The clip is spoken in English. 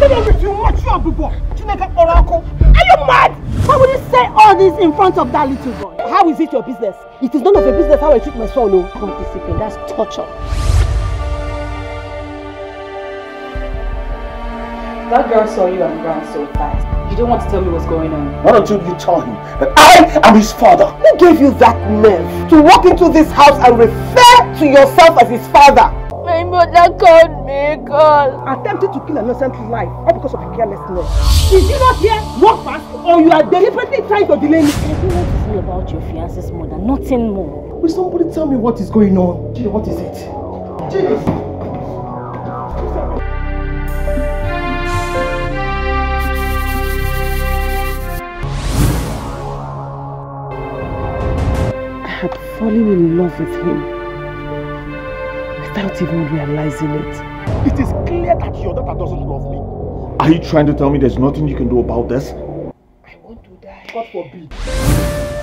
Are you mad? Why would you say all this in front of that little boy? How is it your business? It is none of your business how I treat my son. No. Discipline, that's torture. That girl saw you and ran so fast. You don't want to tell me what's going on. Why don't you tell him that I am his father? Who gave you that nerve to walk into this house and refer to yourself as his father? My mother called me girl. Attempted to kill an innocent life, all because of carelessness. Did you not hear? Walk fast, or you are deliberately trying to delay me. I don't want to know about your fiance's mother, nothing more. Will somebody tell me what is going on? Gina, what is it? Gina. I had fallen in love with him without even realizing it. It is clear that your daughter doesn't love me. Are you trying to tell me there's nothing you can do about this? I want to die. God forbid.